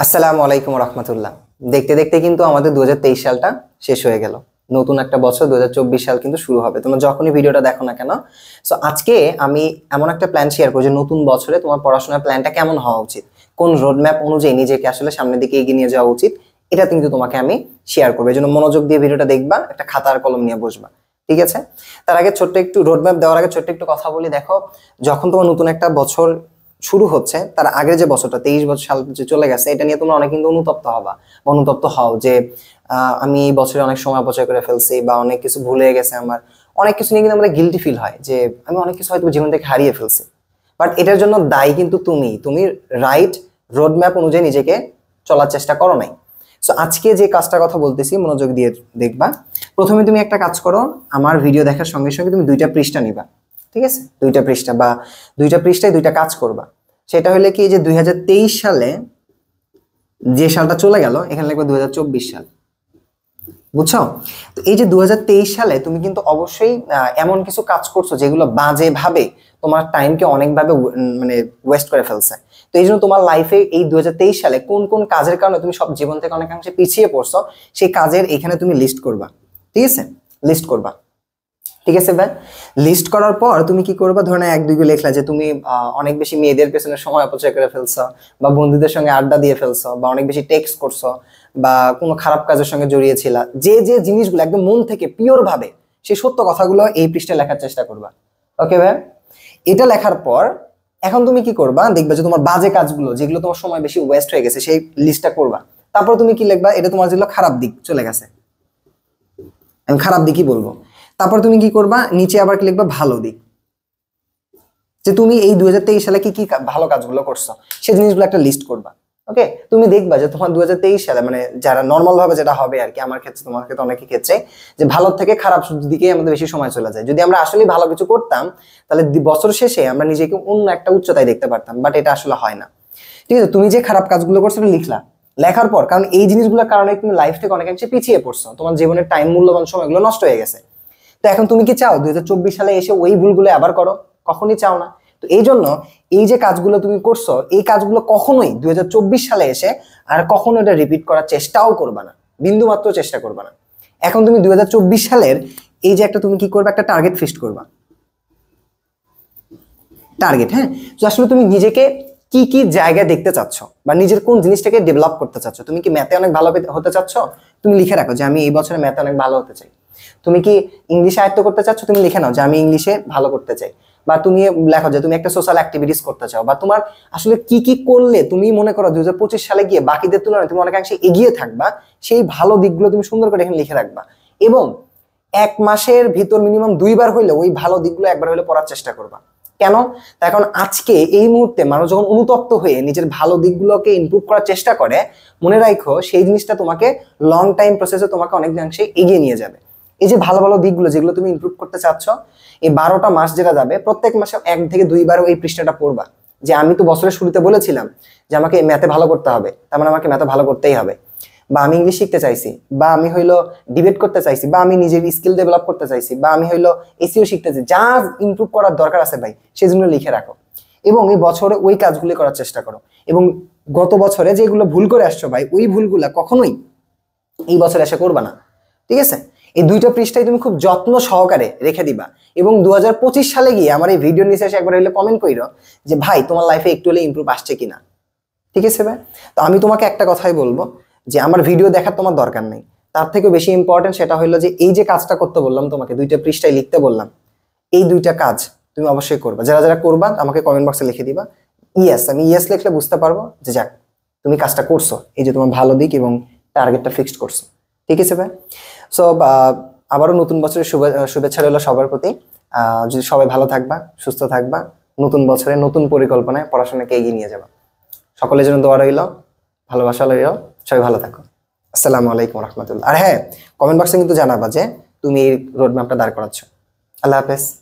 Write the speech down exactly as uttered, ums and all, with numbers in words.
असलामुअलैकुम रहमतुल्लाह। देखते देखते किन्तु आमादेर দুই হাজার তেইশ সালটা শেষ হয়ে গেল। নতুন একটা বছর দুই হাজার চব্বিশ সাল কিন্তু শুরু হবে। তোমরা যখনই ভিডিওটা দেখো না কেন, সো আজকে আমি এমন একটা প্ল্যান শেয়ার করব যে নতুন বছরে তোমার পড়াশোনার প্ল্যানটা কেমন হওয়া উচিত, কোন রোড ম্যাপ অনুযায়ী নিজেকে আসলে সামনের দিকে এগিয়ে নিয়ে যাওয়া উচিত, এটা কিন্তু তোমাকে আমি শেয়ার করব। এজন্য মনোযোগ দিয়ে ভিডিওটা দেখবা, একটা খাতা আর কলম নিয়ে বসবা, ঠিক আছে? তার আগে ছোট্ট একটু রোড ম্যাপ দেওয়ার আগে ছোট্ট একটু কথা বলি। দেখো, যখন তোমার নতুন একটা বছর শুরু হচ্ছে, তার আগের যে বছরটা তেইশ বছর সাল যে চলে গেছে, এটা নিয়ে তোমরা অনেক কিন্তু অনুতপ্ত হবা, অনুতপ্ত হও যে আমি এই বছরে অনেক সময় অপচয় করে ফেলছি বা অনেক কিছু ভুলে গেছে আমার, অনেক কিছু নিয়ে কিন্তু আমরা গিলটি ফিল হয় যে আমি অনেক কিছু হয়তো জীবন থেকে হারিয়ে ফেলছি। বাট এটার জন্য দায়ী কিন্তু তুমি, তুমি রাইট রোড ম্যাপ অনুযায়ী নিজেকে চলার চেষ্টা করো নাই। সো আজকে যে কাজটার কথা বলতেছি মনোযোগ দিয়ে দেখবা। প্রথমে তুমি একটা কাজ করো, আমার ভিডিও দেখার সঙ্গে সঙ্গে তুমি দুইটা পৃষ্ঠা নিবা, ঠিক আছে? দুইটা পৃষ্ঠা বা দুইটা পৃষ্ঠায় দুইটা কাজ করবা। সেটা হলে কি, যে দুই হাজার তেইশ সালে যে সালটা চলে গেল এখানে লিখবা দুই হাজার চব্বিশ সাল, বুঝছো? তো এই যে দুই হাজার তেইশ সালে তুমি কিন্তু অবশ্যই এমন কিছু কাজ করছো যেগুলো বাজে ভাবে তোমার টাইমকে অনেকভাবে মানে ওয়েস্ট করে ফেলছে। তো এই জন্য তোমার লাইফে এই দুই হাজার তেইশ সালে কোন কোন কাজের কারণে তুমি সব জীবন থেকে অনেকাংশে পিছিয়ে পড়ছো, সেই কাজের এখানে তুমি লিস্ট করবা, ঠিক আছে? লিস্ট করবা, ঠিক আছে ভাই? লিস্ট করার পর তুমি কি করবা, ধরো এক দুই লেখলা যে তুমি অনেক বেশি মেয়েদের পেছনে সময় অপচয় করে ফেলছো বা বন্ধুদের সঙ্গে আড্ডা দিয়ে ফেলছো বা অনেক বেশি টেক্সট করছো বা কোনো খারাপ কাজের সঙ্গে জড়িয়েছিলা, যে যে জিনিসগুলো একদম মন থেকে পিওর ভাবে সেই সত্য কথাগুলো এই পৃষ্ঠায় লেখার চেষ্টা করবা, ওকে ভাই? এটা লেখার পর এখন তুমি কি করবা, দেখবা যে তোমার বাজে কাজগুলো যেগুলো তোমার সময় বেশি ওয়েস্ট হয়ে গেছে সেই লিস্টটা করবা। তারপর তুমি কি লিখবা, এটা তোমার যেগুলো খারাপ দিক চলে গেছে, আমি খারাপ দিকই বলবো। তারপর তুমি কি করবা, নিচে আবার কি লিখবা, ভালো দিক, যে তুমি এই দুই হাজার তেইশ সালে কি কি ভালো কাজগুলো করছো সেই জিনিসগুলো একটা লিস্ট করবা, ওকে? তুমি দেখবা যে তোমার দুই হাজার তেইশ সালে মানে যারা নর্মাল ভাবে যেটা হবে আর কি, আমার ক্ষেত্রে তোমার ক্ষেত্রে অনেকের ক্ষেত্রে যে ভালো থেকে খারাপ দিকে আমাদের বেশি সময় চলে যায়। যদি আমরা আসলে ভালো কিছু করতাম তাহলে বছর শেষে আমরা নিজেকে অন্য একটা উচ্চতায় দেখতে পারতাম, বাট এটা আসলে হয় না, ঠিক আছে? তুমি যে খারাপ কাজগুলো করছো সেটা লিখলা। লেখার পর, কারণ এই জিনিসগুলোর কারণে তুমি লাইফ থেকে অনেকাংশে পিছিয়ে পড়ছো, তোমার জীবনের টাইম মূল্যবান সময়গুলো নষ্ট হয়ে গেছে। তো এখন তুমি কি চাও দুই হাজার চব্বিশ সালে এসে ওই ভুলগুলো আবার করো? কখনই চাও না। তো এই জন্য এই যে কাজগুলো তুমি করছো, এই কাজগুলো কখনোই দুই হাজার চব্বিশ সালে এসে আর কখনো এটা রিপিট করার চেষ্টাও করবা না, বিন্দুমাত্র চেষ্টা করবা না। এখন তুমি দুই হাজার চব্বিশ সালের এই যে একটা তুমি কি করবে, একটা টার্গেট ফিক্সড করবা, টার্গেট। হ্যাঁ, তো আসলে তুমি নিজেকে কি কি জায়গায় দেখতে চাচ্ছ বা নিজের কোন জিনিসটাকে ডেভেলপ করতে চাচ্ছ। তুমি কি ম্যাথে অনেক ভালো হতে চাচ্ছ, তুমি লিখে রাখো যে আমি এই বছরে ম্যাথে অনেক ভালো হতে চাই। তুমি কি ইংলিশে আয়ত্ত করতে চাচ্ছ, তুমি লিখে নাও যে আমি ইংলিশে ভালো করতে চাই। বা তুমি লেখো যে তুমি একটা সোশ্যাল অ্যাক্টিভিটিস করতে চাও, বা তোমার আসলে কি কি করলে তুমি মনে করো দুই হাজার পঁচিশ সালে গিয়ে বাকিদের তুলনায় তুমি অনেকাংশে এগিয়ে থাকবা, সেই ভালো দিকগুলো তুমি সুন্দর করে এখানে লিখে রাখবা। এবং এক মাসের ভিতর মিনিমাম দুইবার হইলে ওই ভালো দিকগুলো একবার হইলে পড়ার চেষ্টা করবা। কেন? তার কারণ আজকে এই মুহূর্তে মানুষ যখন অনুতপ্ত হয়ে নিজের ভালো দিকগুলোকে ইমপ্রুভ করার চেষ্টা করে, মনে রাখো সেই জিনিসটা তোমাকে লং টাইম প্রসেসে তোমাকে অনেকাংশে এগিয়ে নিয়ে যাবে। এই যে ভালো ভালো দিকগুলো যেগুলো তুমি ইমপ্রুভ করতে চাচ্ছ, এই বারোটা মাস যেটা যাবে প্রত্যেক মাসে এক থেকে দুইবার এই পৃষ্ঠাটা পড়বা যে আমি তো বছরের শুরুতে বলেছিলাম যে আমাকে ম্যাথে ভালো করতে হবে, তার মানে আমাকে ম্যাথে ভালো করতেই হবে। বা আমি ইংলিশ শিখতে চাইছি, বা আমি হইলো ডিবেট করতে চাইছি, বা আমি নিজের স্কিল ডেভেলপ করতে চাইছি, বা আমি হইলো এসিও শিখতে চাইছি। যা ইমপ্রুভ করার দরকার আছে ভাই সেজন্য লিখে রাখো এবং এই বছরে ওই কাজগুলি করার চেষ্টা করো। এবং গত বছরে যেগুলো ভুল করে আসছো ভাই, ওই ভুলগুলা কখনোই এই বছরে এসে করবা না, ঠিক আছে? এই দুইটা পৃষ্ঠায় তুমি খুব যত্ন সহকারে রেখে দিবা। এবং দু হাজার পঁচিশ সালে গিয়ে আমার এই ভিডিও নিচে এসে একবার হইলে কমেন্ট করো যে ভাই তোমার লাইফে একটু হলে ইমপ্রুভ আসছে কিনা, ঠিক আছে ভাই? তো আমি তোমাকে একটা কথাই বলবো যে আমার ভিডিও দেখার তোমার দরকার নেই, তার থেকে বেশি ইম্পর্টেন্ট সেটা হলো যে এই যে কাজটা করতে বললাম তোমাকে, দুইটা পৃষ্ঠায় লিখতে বললাম, এই দুইটা কাজ তুমি অবশ্যই করবা। যারা যারা করবা আমাকে কমেন্ট বক্সে লিখে দিবা ইয়েস, আমি ইয়েস লিখলে বুঝতে পারবো যে যাক তুমি কাজটা করছো, এই যে তোমার ভালো দিক এবং টার্গেটটা ফিক্সড করছো, ঠিক আছে ভাই? সো আবারও নতুন বছরের শুভে শুভেচ্ছা রইল সবার প্রতি। যদি সবাই ভালো থাকবা, সুস্থ থাকবা, নতুন বছরে নতুন পরিকল্পনায় পড়াশোনাকে এগিয়ে নিয়ে যাবা। সকলের জন্য দোয়া রইল, ভালোবাসা রইল, সবাই ভালো থাকো। আসসালামু আলাইকুম রহমতুল্লাহ। আর হ্যাঁ, কমেন্ট বক্সে কিন্তু জানাবা যে তুমি এই রোড ম্যাপটা দাঁড় করাচ্ছ। আল্লাহ হাফেজ।